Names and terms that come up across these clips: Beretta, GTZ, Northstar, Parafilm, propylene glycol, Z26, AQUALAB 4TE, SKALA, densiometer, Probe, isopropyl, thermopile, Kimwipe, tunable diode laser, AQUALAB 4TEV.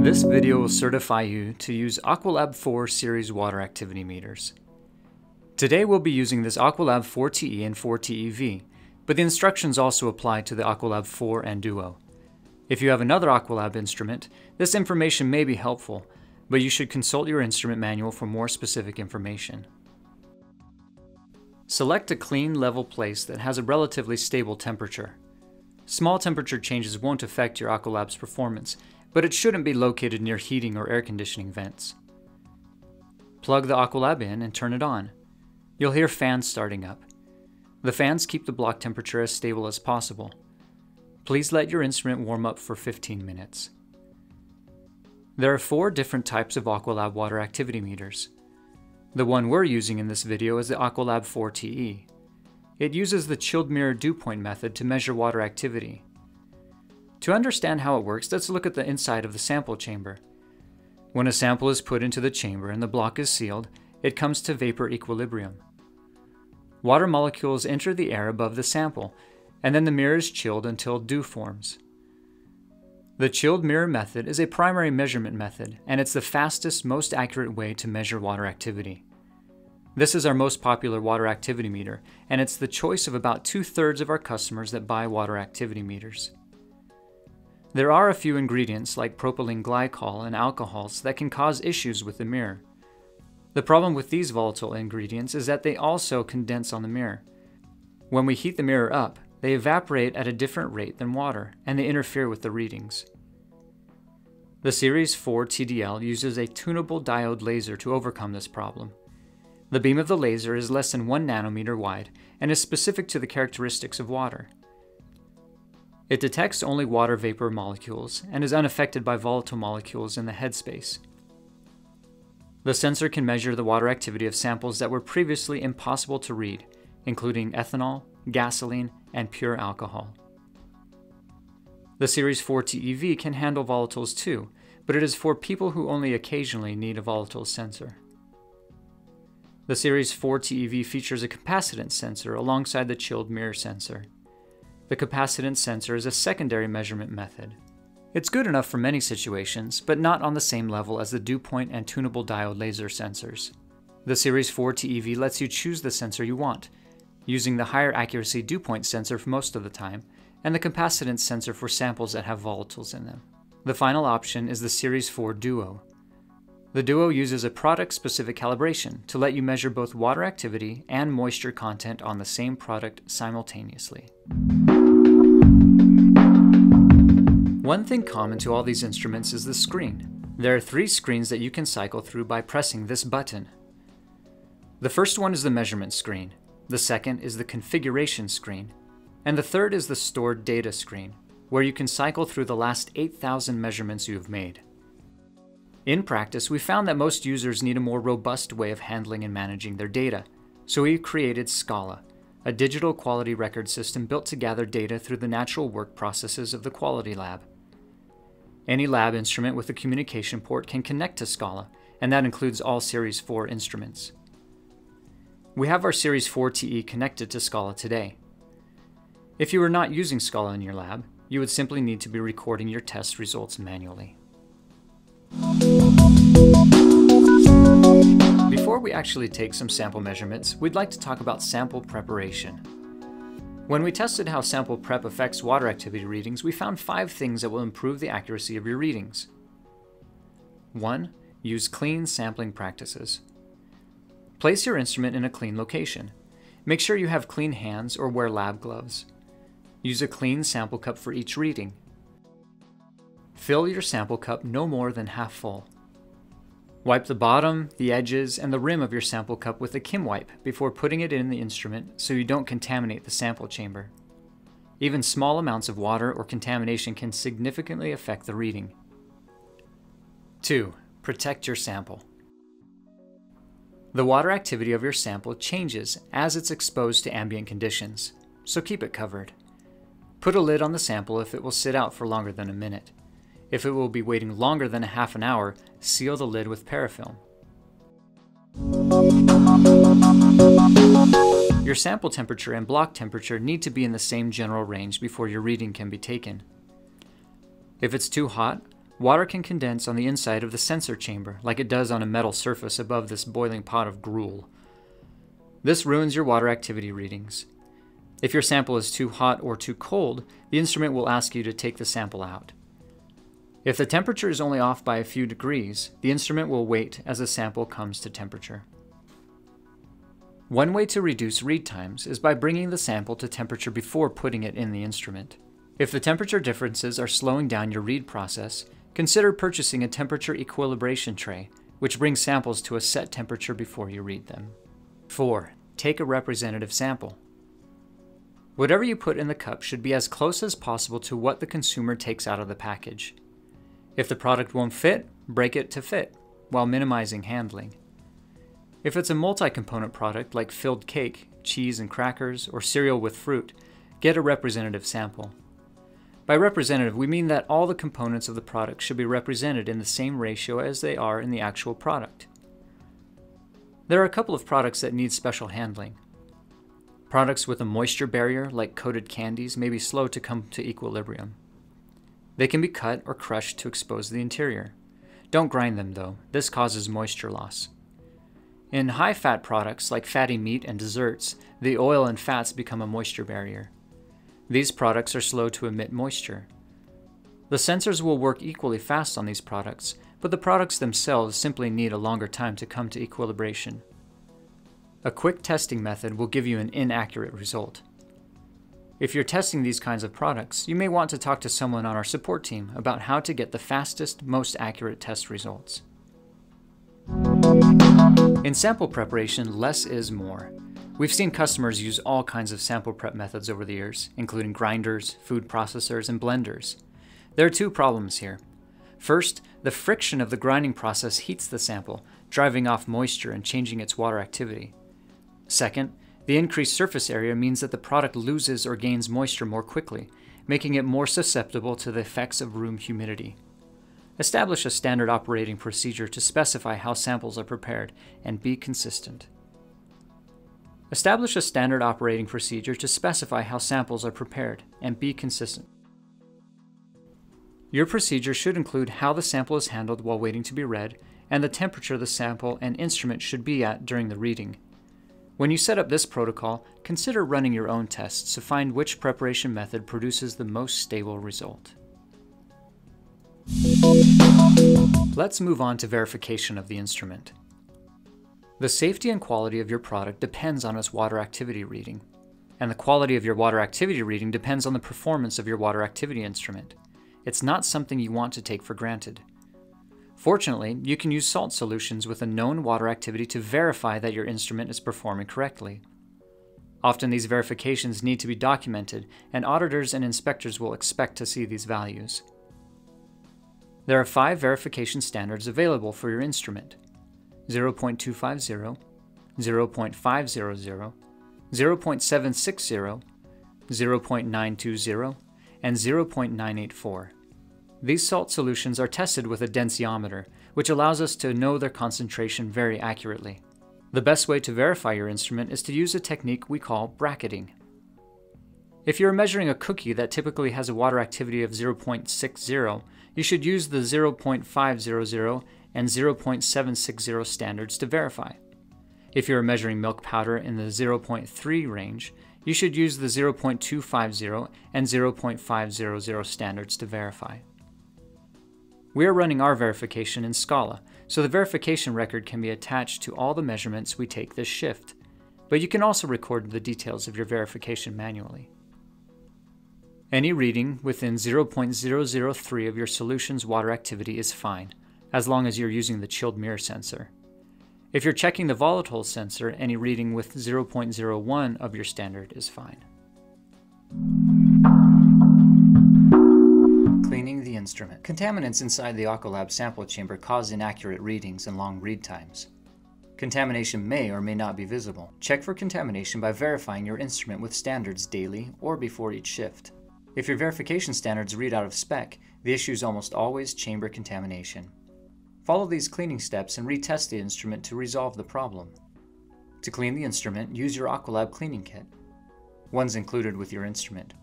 This video will certify you to use AQUALAB 4 series water activity meters. Today we'll be using this AQUALAB 4TE and 4TEV, but the instructions also apply to the AQUALAB 4 and Duo. If you have another AQUALAB instrument, this information may be helpful, but you should consult your instrument manual for more specific information. Select a clean, level place that has a relatively stable temperature. Small temperature changes won't affect your AQUALAB's performance, but it shouldn't be located near heating or air conditioning vents. Plug the AQUALAB in and turn it on. You'll hear fans starting up. The fans keep the block temperature as stable as possible. Please let your instrument warm up for 15 minutes. There are 4 different types of AQUALAB water activity meters. The one we're using in this video is the AQUALAB 4TE. It uses the chilled mirror dew point method to measure water activity. To understand how it works, let's look at the inside of the sample chamber. When a sample is put into the chamber and the block is sealed, it comes to vapor equilibrium. Water molecules enter the air above the sample, and then the mirror is chilled until dew forms. The chilled mirror method is a primary measurement method, and it's the fastest, most accurate way to measure water activity. This is our most popular water activity meter, and it's the choice of about 2/3 of our customers that buy water activity meters. There are a few ingredients like propylene glycol and alcohols that can cause issues with the mirror. The problem with these volatile ingredients is that they also condense on the mirror. When we heat the mirror up, they evaporate at a different rate than water, and they interfere with the readings. The Series 4 TDL uses a tunable diode laser to overcome this problem. The beam of the laser is less than 1 nanometer wide and is specific to the characteristics of water. It detects only water vapor molecules and is unaffected by volatile molecules in the headspace. The sensor can measure the water activity of samples that were previously impossible to read, including ethanol, gasoline, and pure alcohol. The Series 4TEV can handle volatiles too, but it is for people who only occasionally need a volatile sensor. The Series 4TEV features a capacitance sensor alongside the chilled mirror sensor. The capacitance sensor is a secondary measurement method. It's good enough for many situations, but not on the same level as the dew point and tunable diode laser sensors. The Series 4TEV lets you choose the sensor you want, using the higher accuracy dew point sensor for most of the time, and the capacitance sensor for samples that have volatiles in them. The final option is the Series 4 Duo. The Duo uses a product-specific calibration to let you measure both water activity and moisture content on the same product simultaneously. One thing common to all these instruments is the screen. There are 3 screens that you can cycle through by pressing this button. The first one is the measurement screen. The second is the configuration screen, and the third is the stored data screen, where you can cycle through the last 8,000 measurements you've made. In practice, we found that most users need a more robust way of handling and managing their data, so we created SKALA, a digital quality record system built to gather data through the natural work processes of the quality lab. Any lab instrument with a communication port can connect to SKALA, and that includes all Series 4 instruments. We have our Series 4TE connected to SKALA today. If you were not using SKALA in your lab, you would simply need to be recording your test results manually. Before we actually take some sample measurements, we'd like to talk about sample preparation. When we tested how sample prep affects water activity readings, we found 5 things that will improve the accuracy of your readings. 1. Use clean sampling practices. Place your instrument in a clean location. Make sure you have clean hands or wear lab gloves. Use a clean sample cup for each reading. Fill your sample cup no more than half full. Wipe the bottom, the edges, and the rim of your sample cup with a Kimwipe before putting it in the instrument so you don't contaminate the sample chamber. Even small amounts of water or contamination can significantly affect the reading. 2. Protect your sample. The water activity of your sample changes as it's exposed to ambient conditions, so keep it covered. Put a lid on the sample if it will sit out for longer than a minute. If it will be waiting longer than a half an hour, seal the lid with parafilm. Your sample temperature and block temperature need to be in the same general range before your reading can be taken. If it's too hot, water can condense on the inside of the sensor chamber like it does on a metal surface above this boiling pot of gruel. This ruins your water activity readings. If your sample is too hot or too cold, the instrument will ask you to take the sample out. If the temperature is only off by a few degrees, the instrument will wait as the sample comes to temperature. One way to reduce read times is by bringing the sample to temperature before putting it in the instrument. If the temperature differences are slowing down your read process, consider purchasing a temperature equilibration tray, which brings samples to a set temperature before you read them. 4. Take a representative sample. Whatever you put in the cup should be as close as possible to what the consumer takes out of the package. If the product won't fit, break it to fit, while minimizing handling. If it's a multi-component product like filled cake, cheese and crackers, or cereal with fruit, get a representative sample. By representative, we mean that all the components of the product should be represented in the same ratio as they are in the actual product. There are a couple of products that need special handling. Products with a moisture barrier, like coated candies, may be slow to come to equilibrium. They can be cut or crushed to expose the interior. Don't grind them though, this causes moisture loss. In high-fat products like fatty meat and desserts, the oil and fats become a moisture barrier. These products are slow to emit moisture. The sensors will work equally fast on these products, but the products themselves simply need a longer time to come to equilibration. A quick testing method will give you an inaccurate result. If you're testing these kinds of products, you may want to talk to someone on our support team about how to get the fastest, most accurate test results. In sample preparation, less is more. We've seen customers use all kinds of sample prep methods over the years, including grinders, food processors, and blenders. There are two problems here. First, the friction of the grinding process heats the sample, driving off moisture and changing its water activity. Second, the increased surface area means that the product loses or gains moisture more quickly, making it more susceptible to the effects of room humidity. Establish a standard operating procedure to specify how samples are prepared and be consistent. Establish a standard operating procedure to specify how samples are prepared and be consistent. Your procedure should include how the sample is handled while waiting to be read and the temperature the sample and instrument should be at during the reading. When you set up this protocol, consider running your own tests to find which preparation method produces the most stable result. Let's move on to verification of the instrument. The safety and quality of your product depends on its water activity reading, and the quality of your water activity reading depends on the performance of your water activity instrument. It's not something you want to take for granted. Fortunately, you can use salt solutions with a known water activity to verify that your instrument is performing correctly. Often these verifications need to be documented, and auditors and inspectors will expect to see these values. There are 5 verification standards available for your instrument: 0.250, 0.500, 0.760, 0.920, and 0.984. These salt solutions are tested with a densiometer, which allows us to know their concentration very accurately. The best way to verify your instrument is to use a technique we call bracketing. If you're measuring a cookie that typically has a water activity of 0.60, you should use the 0.500 and 0.760 standards to verify. If you're measuring milk powder in the 0.3 range, you should use the 0.250 and 0.500 standards to verify. We are running our verification in SKALA, so the verification record can be attached to all the measurements we take this shift, but you can also record the details of your verification manually. Any reading within 0.003 of your solution's water activity is fine, as long as you're using the chilled mirror sensor. If you're checking the volatile sensor, any reading with 0.01 of your standard is fine. Cleaning the instrument. Contaminants inside the AQUALAB sample chamber cause inaccurate readings and long read times. Contamination may or may not be visible. Check for contamination by verifying your instrument with standards daily or before each shift. If your verification standards read out of spec, the issue is almost always chamber contamination. Follow these cleaning steps and retest the instrument to resolve the problem. To clean the instrument, use your AQUALAB cleaning kit. One's included with your instrument.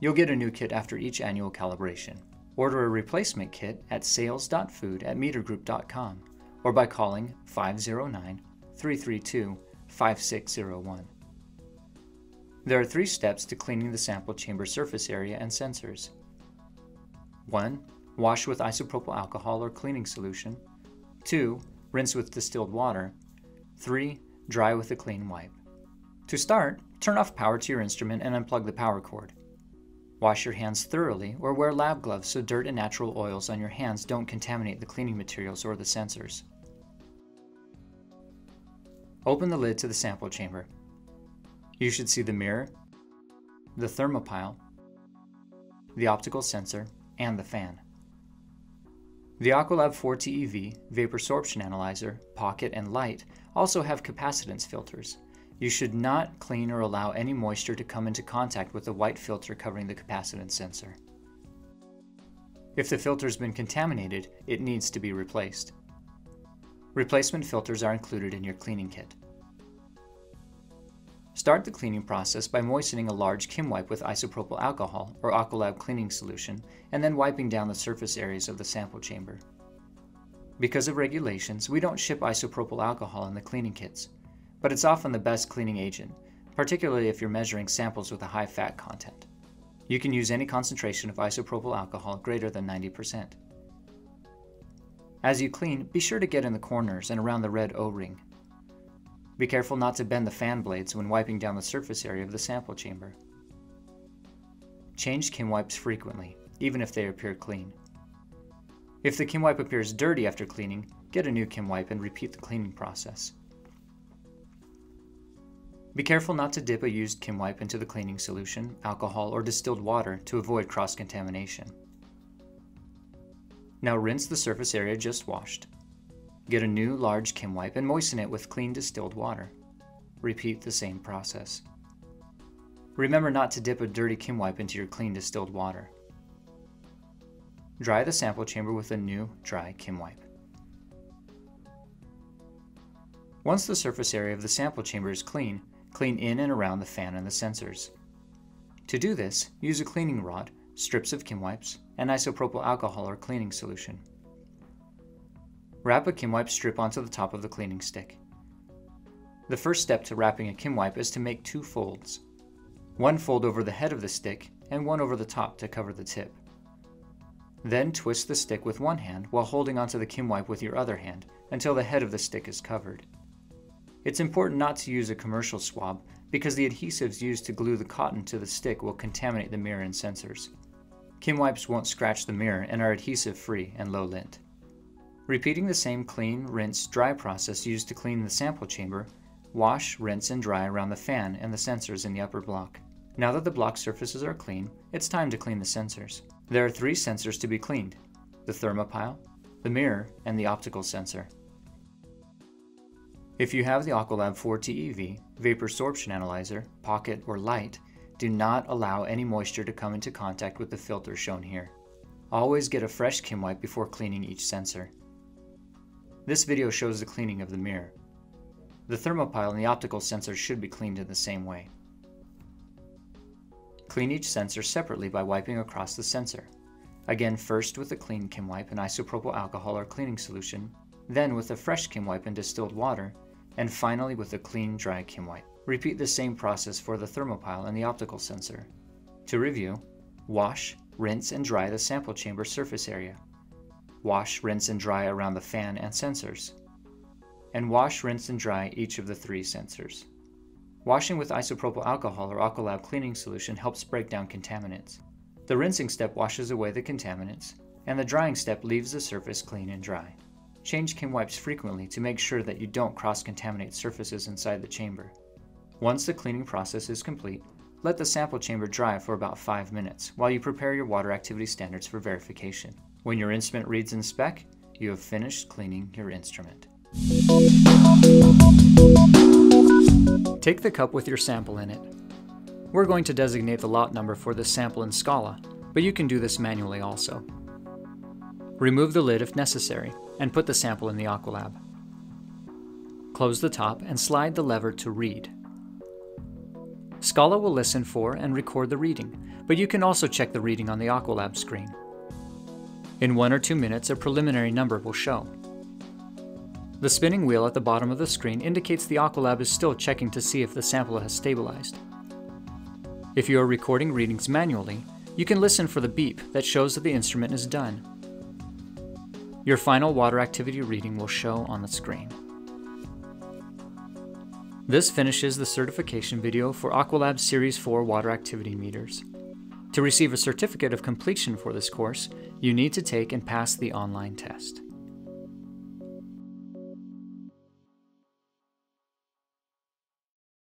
You'll get a new kit after each annual calibration. Order a replacement kit at sales.food@metergroup.com or by calling 509-332-5601. There are 3 steps to cleaning the sample chamber surface area and sensors. 1. Wash with isopropyl alcohol or cleaning solution. 2. Rinse with distilled water. 3. Dry with a clean wipe. To start, turn off power to your instrument and unplug the power cord. Wash your hands thoroughly or wear lab gloves so dirt and natural oils on your hands don't contaminate the cleaning materials or the sensors. Open the lid to the sample chamber. You should see the mirror, the thermopile, the optical sensor, and the fan. The AQUALAB 4TE EV, Vapor Sorption Analyzer, Pocket, and Light also have capacitance filters. You should not clean or allow any moisture to come into contact with the white filter covering the capacitance sensor. If the filter's been contaminated, it needs to be replaced. Replacement filters are included in your cleaning kit. Start the cleaning process by moistening a large Kimwipe with isopropyl alcohol or AQUALAB cleaning solution and then wiping down the surface areas of the sample chamber. Because of regulations, we don't ship isopropyl alcohol in the cleaning kits, but it's often the best cleaning agent, particularly if you're measuring samples with a high fat content. You can use any concentration of isopropyl alcohol greater than 90%. As you clean, be sure to get in the corners and around the red O-ring. Be careful not to bend the fan blades when wiping down the surface area of the sample chamber. Change Kimwipes frequently, even if they appear clean. If the Kimwipe appears dirty after cleaning, get a new Kimwipe and repeat the cleaning process. Be careful not to dip a used Kimwipe into the cleaning solution, alcohol, or distilled water to avoid cross-contamination. Now rinse the surface area just washed. Get a new large Kimwipe and moisten it with clean distilled water. Repeat the same process. Remember not to dip a dirty Kimwipe into your clean distilled water. Dry the sample chamber with a new dry Kimwipe. Once the surface area of the sample chamber is clean, clean in and around the fan and the sensors. To do this, use a cleaning rod, strips of Kimwipes, and isopropyl alcohol or cleaning solution. Wrap a Kimwipe strip onto the top of the cleaning stick. The first step to wrapping a Kimwipe is to make 2 folds. One fold over the head of the stick and one over the top to cover the tip. Then twist the stick with one hand while holding onto the Kimwipe with your other hand until the head of the stick is covered. It's important not to use a commercial swab because the adhesives used to glue the cotton to the stick will contaminate the mirror and sensors. Kimwipes won't scratch the mirror and are adhesive-free and low lint. Repeating the same clean, rinse, dry process used to clean the sample chamber, wash, rinse, and dry around the fan and the sensors in the upper block. Now that the block surfaces are clean, it's time to clean the sensors. There are 3 sensors to be cleaned: the thermopile, the mirror, and the optical sensor. If you have the AQUALAB 4TE EV, Vapor Sorption Analyzer, Pocket, or Light, do not allow any moisture to come into contact with the filter shown here. Always get a fresh Kimwipe before cleaning each sensor. This video shows the cleaning of the mirror. The thermopile and the optical sensor should be cleaned in the same way. Clean each sensor separately by wiping across the sensor. Again, first with a clean Kimwipe and isopropyl alcohol or cleaning solution, then with a fresh Kimwipe and distilled water, and finally with a clean, dry Kimwipe. Repeat the same process for the thermopile and the optical sensor. To review, wash, rinse, and dry the sample chamber surface area. Wash, rinse, and dry around the fan and sensors. And wash, rinse, and dry each of the 3 sensors. Washing with isopropyl alcohol or AQUALAB cleaning solution helps break down contaminants. The rinsing step washes away the contaminants, and the drying step leaves the surface clean and dry. Change Kimwipes frequently to make sure that you don't cross-contaminate surfaces inside the chamber. Once the cleaning process is complete, let the sample chamber dry for about 5 minutes while you prepare your water activity standards for verification. When your instrument reads in spec, you have finished cleaning your instrument. Take the cup with your sample in it. We're going to designate the lot number for this sample in SKALA, but you can do this manually also. Remove the lid if necessary, and put the sample in the AQUALAB. Close the top and slide the lever to read. SKALA will listen for and record the reading, but you can also check the reading on the AQUALAB screen. In 1 or 2 minutes, a preliminary number will show. The spinning wheel at the bottom of the screen indicates the AQUALAB is still checking to see if the sample has stabilized. If you are recording readings manually, you can listen for the beep that shows that the instrument is done. Your final water activity reading will show on the screen. This finishes the certification video for AQUALAB Series 4 water activity meters. To receive a certificate of completion for this course, you need to take and pass the online test.